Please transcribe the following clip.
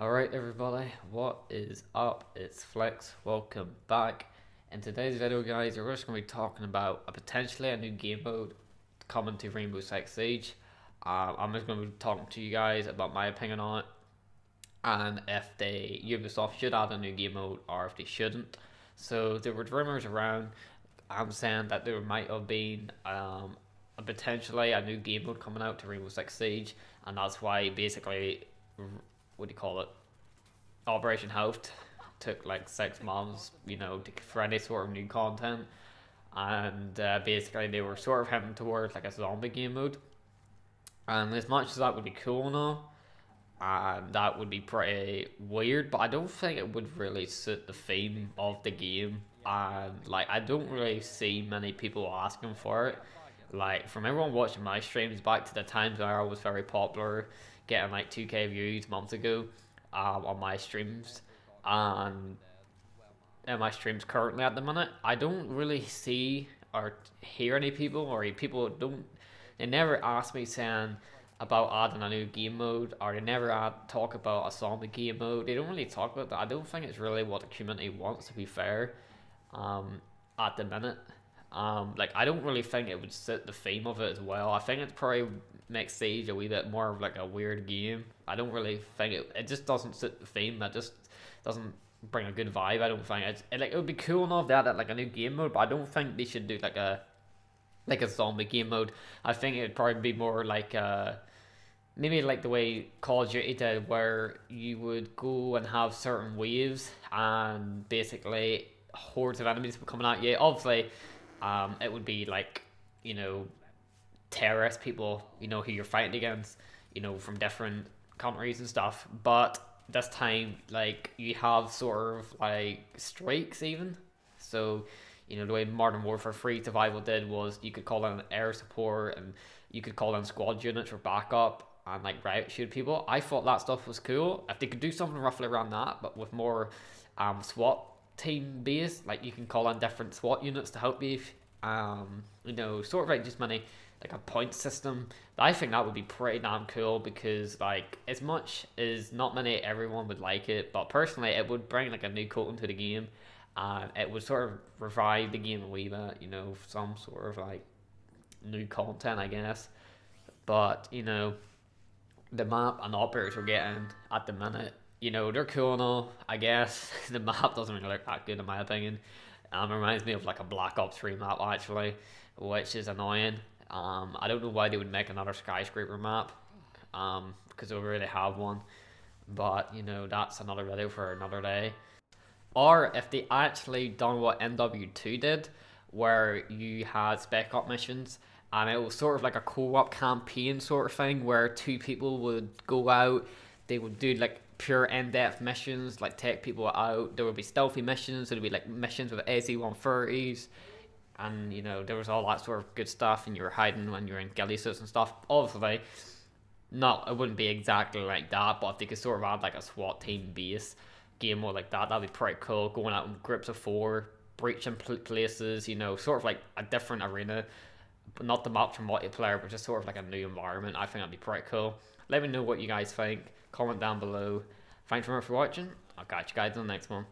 Alright everybody, what is up? It's Flex, welcome back. In today's video guys, we're just going to be talking about potentially a new game mode coming to Rainbow Six Siege. I'm just going to be talking to you guys about my opinion on it, and if Ubisoft should add a new game mode or if they shouldn't. So there were rumours around, I'm saying that there might have been potentially a new game mode coming out to Rainbow Six Siege, and that's why basically, what do you call it, Operation Health took like 6 months, you know, for any sort of new content, and basically they were sort of heading towards like a zombie game mode. And as much as that would be cool now, and that would be pretty weird, but I don't think it would really suit the theme of the game, and like I don't really see many people asking for it. Like from everyone watching my streams back to the times where I was very popular, getting like 2K views months ago on my streams, and my streams currently at the minute, I don't really see or hear any people, or people don't, they never ask me saying about adding a new game mode, or they never talk about a zombie game mode. They don't really talk about that. I don't think it's really what the community wants, to be fair, at the minute. Like I don't really think it would suit the theme of it as well. I think it probably makes Siege a wee bit more of like a weird game. I don't really think it just doesn't suit the theme. That just doesn't bring a good vibe. I don't think it would be cool enough that like a new game mode, but I don't think they should do like a zombie game mode. I think it'd probably be more like maybe like the way Call of Duty did, where you would go and have certain waves and basically hordes of enemies were coming at you. Obviously it would be like, you know, terrorist people, you know, who you're fighting against, you know, from different countries and stuff. But this time, like, you have sort of like strikes even. So, you know, the way Modern Warfare 3 Survival did was you could call in air support, and you could call in squad units for backup, and like riot shoot people. I thought that stuff was cool. If they could do something roughly around that, but with more SWAT team based, like you can call on different SWAT units to help you, you know, sort of like just many like a point system. I think that would be pretty damn cool, because like as much as not many everyone would like it, but personally it would bring like a new coat into the game, and it would sort of revive the game a wee bit, you know, some sort of like new content I guess. But you know, the map and operators we're getting at the minute, you know, they're cool and all, I guess. The map doesn't really look that good in my opinion. It reminds me of like a Black Ops 3 map actually, which is annoying. I don't know why they would make another skyscraper map, because they already have one. But, you know, that's another video for another day. Or if they actually done what Nw2 did, where you had spec op missions, and it was sort of like a co-op campaign sort of thing, where two people would go out, they would do like pure in-depth missions, like take people out. There would be stealthy missions, so there would be like missions with AC-130s, and you know, there was all that sort of good stuff, and you were hiding when you were in ghillie suits and stuff. Obviously, no, it wouldn't be exactly like that, but if they could sort of add like a SWAT team base game or like that, that'd be pretty cool. Going out in groups of 4, breaching places, you know, sort of like a different arena, but not the map for multiplayer, but just sort of like a new environment. I think that'd be pretty cool. Let me know what you guys think. Comment down below. Thanks very much for watching. I'll catch you guys in the next one.